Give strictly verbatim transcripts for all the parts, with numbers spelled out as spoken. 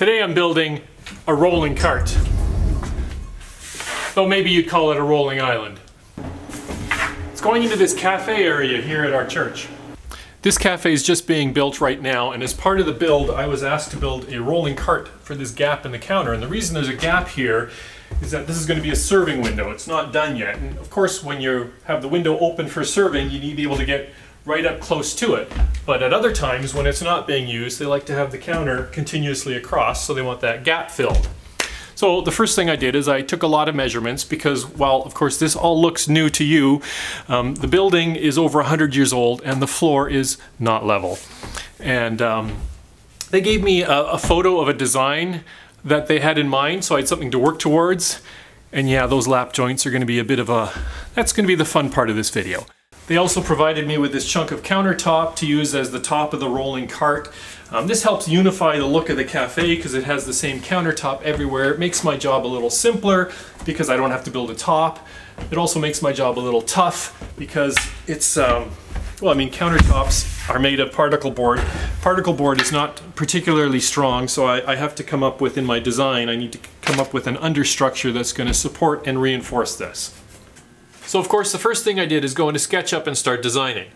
Today I'm building a rolling cart. Though maybe you'd call it a rolling island. It's going into this cafe area here at our church. This cafe is just being built right now, and as part of the build I was asked to build a rolling cart for this gap in the counter, and the reason there's a gap here is that this is going to be a serving window. It's not done yet, and of course when you have the window open for serving you need to be able to get right up close to it, but at other times when it's not being used they like to have the counter continuously across, so they want that gap filled. So the first thing I did is I took a lot of measurements because, while of course this all looks new to you, um, the building is over one hundred years old and the floor is not level. And um, they gave me a, a photo of a design that they had in mind, so I had something to work towards. And yeah, those lap joints are going to be a bit of a, that's going to be the fun part of this video. They also provided me with this chunk of countertop to use as the top of the rolling cart. Um, this helps unify the look of the cafe because it has the same countertop everywhere. It makes my job a little simpler because I don't have to build a top. It also makes my job a little tough because it's, um, well, I mean, countertops are made of particle board. Particle board is not particularly strong, so I, I have to come up with, in my design, I need to come up with an understructure that's going to support and reinforce this. So of course the first thing I did is go into SketchUp and start designing.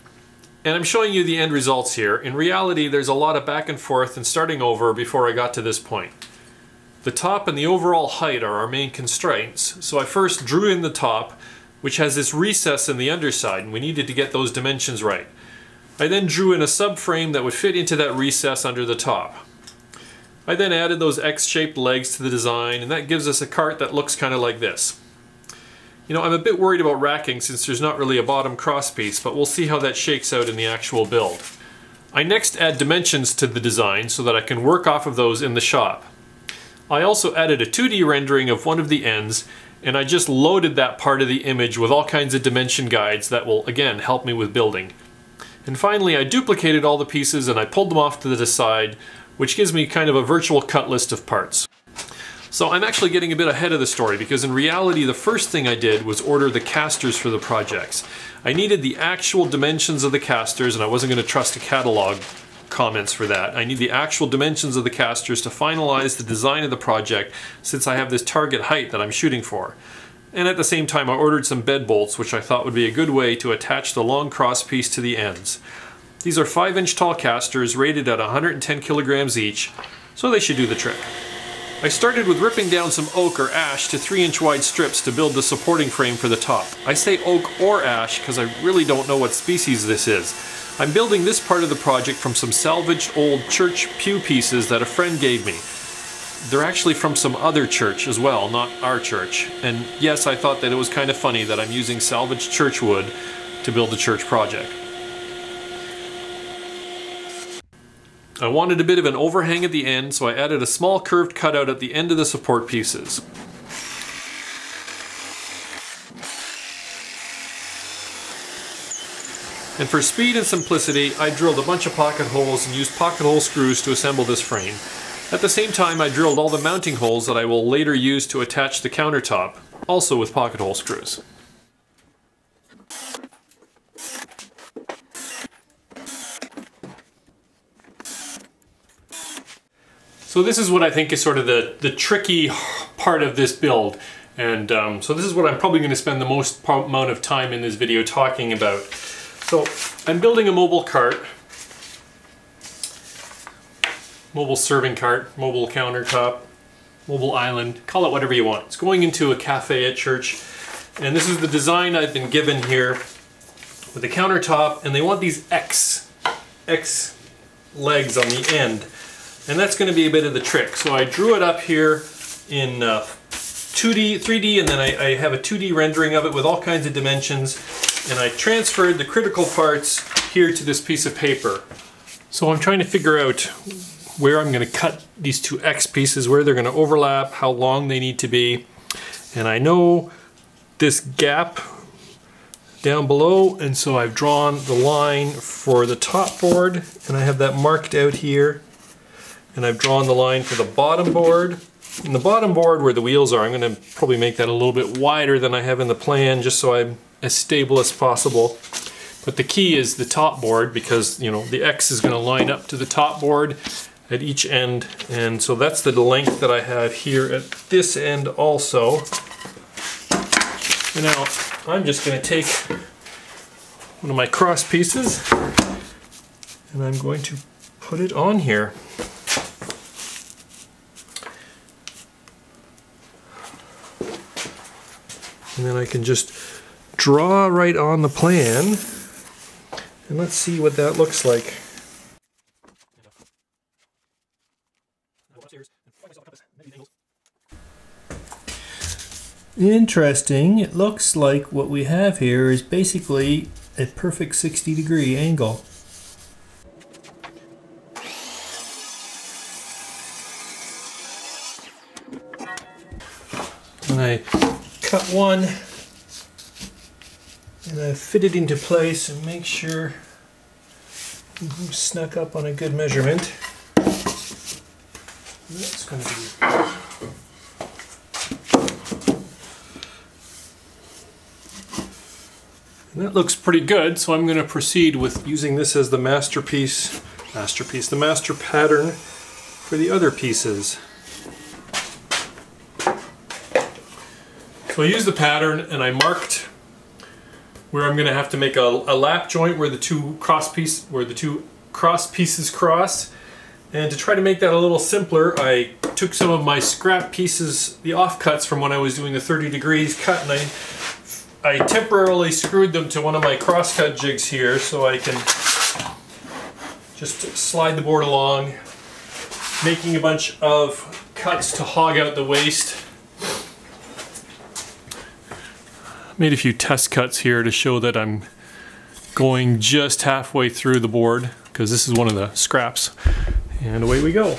And I'm showing you the end results here. In reality there's a lot of back and forth and starting over before I got to this point. The top and the overall height are our main constraints, so I first drew in the top, which has this recess in the underside, and we needed to get those dimensions right. I then drew in a subframe that would fit into that recess under the top. I then added those X-shaped legs to the design, and that gives us a cart that looks kind of like this. You know, I'm a bit worried about racking since there's not really a bottom crosspiece, but we'll see how that shakes out in the actual build. I next add dimensions to the design so that I can work off of those in the shop. I also added a two D rendering of one of the ends, and I just loaded that part of the image with all kinds of dimension guides that will, again, help me with building. And finally, I duplicated all the pieces and I pulled them off to the side, which gives me kind of a virtual cut list of parts. So I'm actually getting a bit ahead of the story because in reality the first thing I did was order the casters for the projects. I needed the actual dimensions of the casters, and I wasn't going to trust a catalog comments for that. I need the actual dimensions of the casters to finalize the design of the project since I have this target height that I'm shooting for. And at the same time I ordered some bed bolts, which I thought would be a good way to attach the long cross piece to the ends. These are five inch tall casters rated at one hundred ten kilograms each, so they should do the trick. I started with ripping down some oak or ash to three inch wide strips to build the supporting frame for the top. I say oak or ash because I really don't know what species this is. I'm building this part of the project from some salvaged old church pew pieces that a friend gave me. They're actually from some other church as well, not our church. And yes, I thought that it was kind of funny that I'm using salvaged church wood to build a church project. I wanted a bit of an overhang at the end, so I added a small curved cutout at the end of the support pieces. And for speed and simplicity, I drilled a bunch of pocket holes and used pocket hole screws to assemble this frame. At the same time, I drilled all the mounting holes that I will later use to attach the countertop, also with pocket hole screws. So this is what I think is sort of the, the tricky part of this build, and um, so this is what I'm probably going to spend the most amount of time in this video talking about. So I'm building a mobile cart, mobile serving cart, mobile countertop, mobile island, call it whatever you want. It's going into a cafe at church, and this is the design I've been given here with the countertop, and they want these X, X legs on the end. And that's going to be a bit of the trick. So I drew it up here in uh, two D, three D, and then I, I have a two D rendering of it with all kinds of dimensions. And I transferred the critical parts here to this piece of paper. So I'm trying to figure out where I'm going to cut these two X pieces, where they're going to overlap, how long they need to be. And I know this gap down below, and so I've drawn the line for the top board, and I have that marked out here. And I've drawn the line for the bottom board. And the bottom board where the wheels are, I'm going to probably make that a little bit wider than I have in the plan just so I'm as stable as possible. But the key is the top board because, you know, the X is going to line up to the top board at each end, and so that's the length that I have here at this end also. And now I'm just going to take one of my cross pieces and I'm going to put it on here. And then I can just draw right on the plan, and let's see what that looks like. Interesting. It looks like what we have here is basically a perfect sixty degree angle. And I cut one and I fit it into place and make sure I'm snuck up on a good measurement. That's going to be that looks pretty good, so I'm going to proceed with using this as the masterpiece, masterpiece, the master pattern for the other pieces. So I used the pattern and I marked where I'm going to have to make a, a lap joint where the two cross piece, where the two cross pieces cross. And to try to make that a little simpler, I took some of my scrap pieces, the offcuts from when I was doing the thirty degrees cut, and I I temporarily screwed them to one of my crosscut jigs here so I can just slide the board along, making a bunch of cuts to hog out the waste. Made a few test cuts here to show that I'm going just halfway through the board, because this is one of the scraps. And away we go.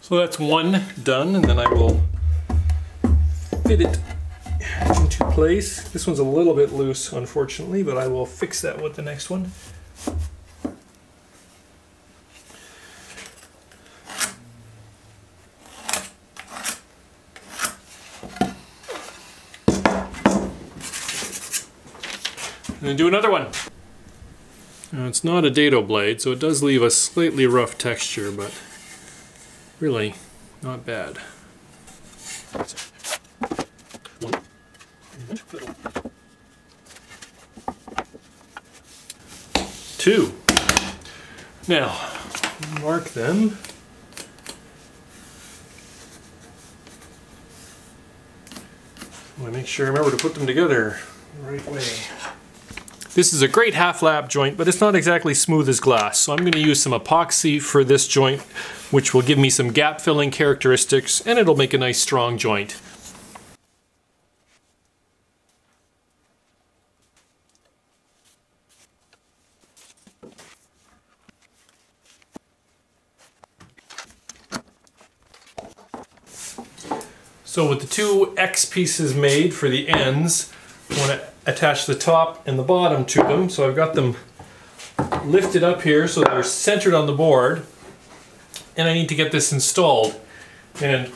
So that's one done, and then I will fit it into place. This one's a little bit loose, unfortunately, but I will fix that with the next one. And then do another one. Now, it's not a dado blade, so it does leave a slightly rough texture, but really not bad. Two. Now, mark them. I want to make sure I remember to put them together the right way. This is a great half lap joint, but it's not exactly smooth as glass, so I'm going to use some epoxy for this joint, which will give me some gap filling characteristics, and it'll make a nice strong joint. So with the two X pieces made for the ends, I want to attach the top and the bottom to them. So I've got them lifted up here so they're centered on the board, and I need to get this installed. And I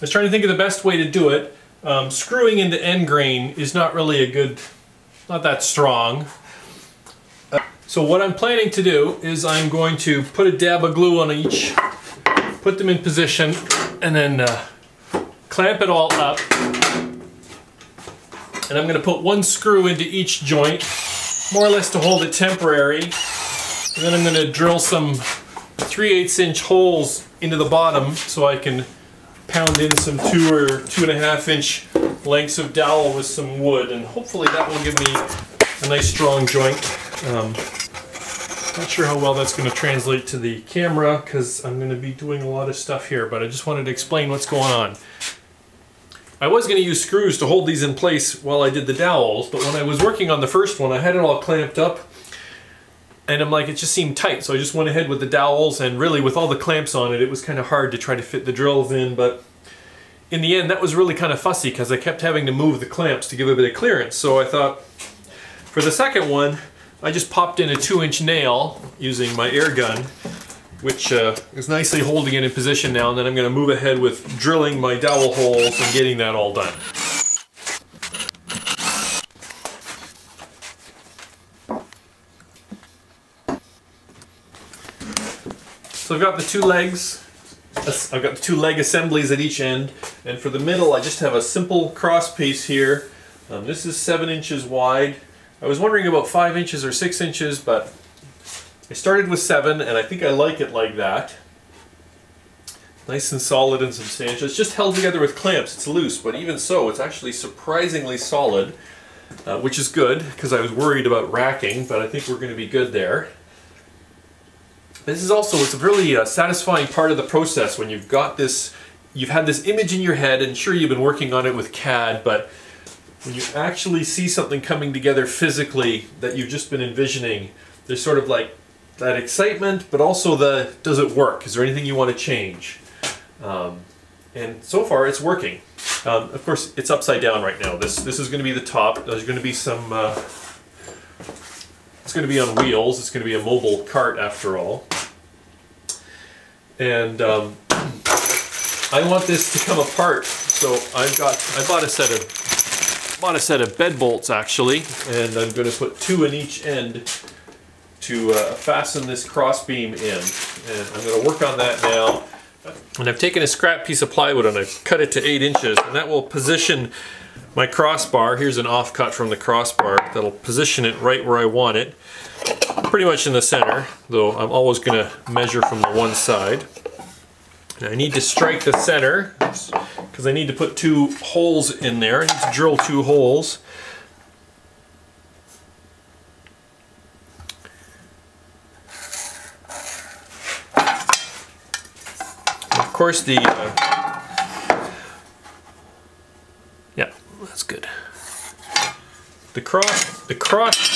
was trying to think of the best way to do it. Um, screwing into end grain is not really a good, not that strong. Uh, so what I'm planning to do is I'm going to put a dab of glue on each, put them in position, and then uh, clamp it all up. And I'm going to put one screw into each joint, more or less to hold it temporary. And then I'm going to drill some three eighths inch holes into the bottom so I can pound in some two or two and a half inch lengths of dowel with some wood, and hopefully that will give me a nice strong joint. Um, not sure how well that's going to translate to the camera because I'm going to be doing a lot of stuff here, but I just wanted to explain what's going on. I was going to use screws to hold these in place while I did the dowels, but when I was working on the first one, I had it all clamped up And I'm like, it just seemed tight, so I just went ahead with the dowels, and really with all the clamps on it, it was kind of hard to try to fit the drills in, but in the end that was really kind of fussy because I kept having to move the clamps to give a bit of clearance. So I thought for the second one, I just popped in a two inch nail using my air gun, which uh, is nicely holding it in position now, and then I'm going to move ahead with drilling my dowel holes and getting that all done. So I've got the two legs, I've got the two leg assemblies at each end, and for the middle I just have a simple cross piece here. Um, this is seven inches wide. I was wondering about five inches or six inches, but I started with seven, and I think I like it like that. Nice and solid and substantial. It's just held together with clamps. It's loose, but even so, it's actually surprisingly solid, uh, which is good because I was worried about racking, but I think we're going to be good there. This is also, it's a really uh, satisfying part of the process when you've got this, you've had this image in your head, and sure you've been working on it with C A D, but when you actually see something coming together physically that you've just been envisioning, there's sort of like that excitement, but also the, does it work? Is there anything you want to change? Um, and so far it's working. Um, of course, it's upside down right now. This, this is going to be the top. There's going to be some, uh, it's going to be on wheels. It's going to be a mobile cart after all. And um, I want this to come apart, so I've got I bought a set of bought a set of bed bolts actually, and I'm going to put two in each end to uh, fasten this cross beam in, and I'm going to work on that now. And I've taken a scrap piece of plywood and I've cut it to eight inches, and that will position my crossbar. Here's an off cut from the crossbar that'll position it right where I want it. Pretty much in the center, though I'm always going to measure from the one side. And I need to strike the center because I need to put two holes in there. I need to drill two holes. And of course the... Uh, yeah, that's good. The cross... The cross...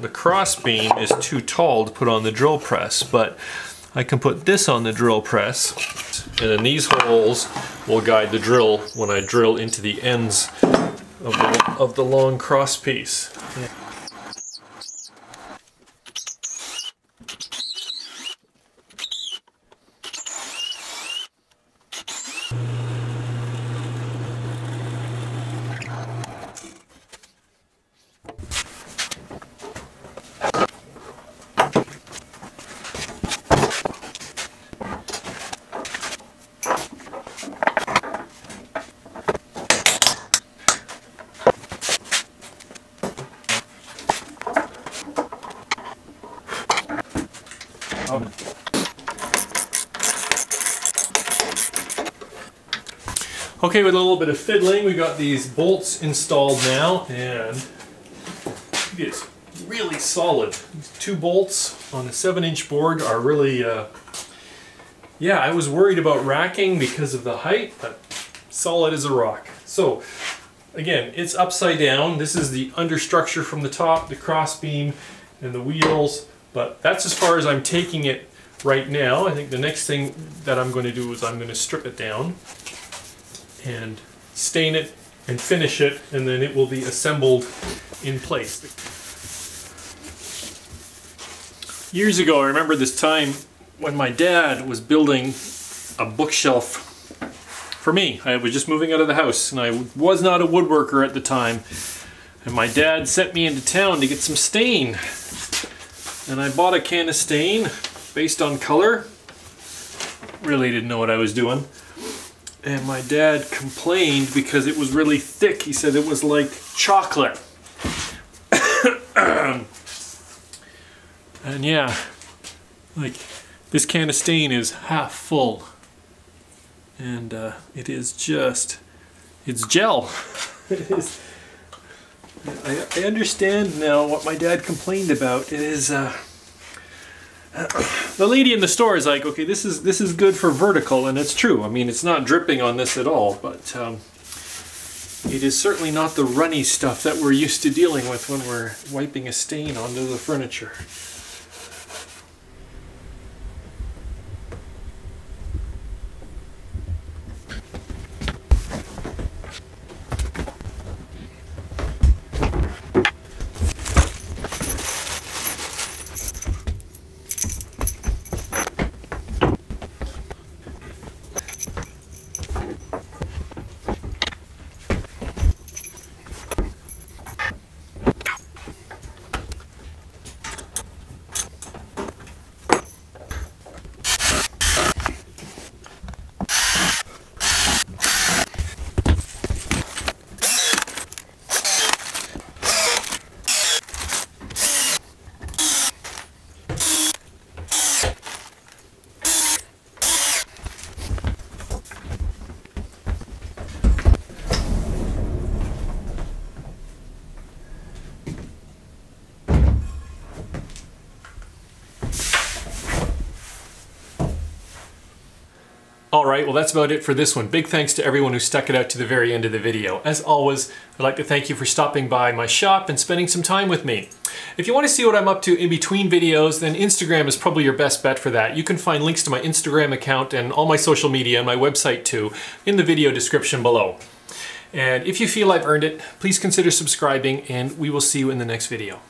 The cross beam is too tall to put on the drill press, but I can put this on the drill press, and then these holes will guide the drill when I drill into the ends of the, of the long cross piece. Yeah. Okay, with a little bit of fiddling, we got these bolts installed now, and it is really solid. These two bolts on a seven inch board are really, uh, yeah, I was worried about racking because of the height, but solid as a rock. So, again, it's upside down. This is the understructure from the top, the cross beam, and the wheels, but that's as far as I'm taking it right now. I think the next thing that I'm going to do is I'm going to strip it down and stain it and finish it, and then it will be assembled in place. Years ago, I remember this time when my dad was building a bookshelf for me. I was just moving out of the house, and I was not a woodworker at the time, and my dad sent me into town to get some stain, and I bought a can of stain based on color. Really didn't know what I was doing. And my dad complained because it was really thick. He said it was like chocolate. And yeah, like this can of stain is half full. And uh, it is just, it's gel. It is. I, I understand now what my dad complained about. It is, uh, the lady in the store is like, okay, this is this is good for vertical, and it's true. I mean, it's not dripping on this at all, but um, it is certainly not the runny stuff that we're used to dealing with when we're wiping a stain onto the furniture. right, well that's about it for this one. Big thanks to everyone who stuck it out to the very end of the video. As always, I'd like to thank you for stopping by my shop and spending some time with me. If you want to see what I'm up to in between videos, then Instagram is probably your best bet for that. You can find links to my Instagram account and all my social media and my website too in the video description below. And if you feel I've earned it, please consider subscribing, and we will see you in the next video.